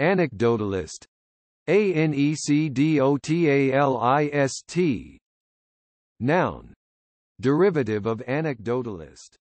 Anecdotalist. Anecdotalist. Noun. Derivative of anecdotalist.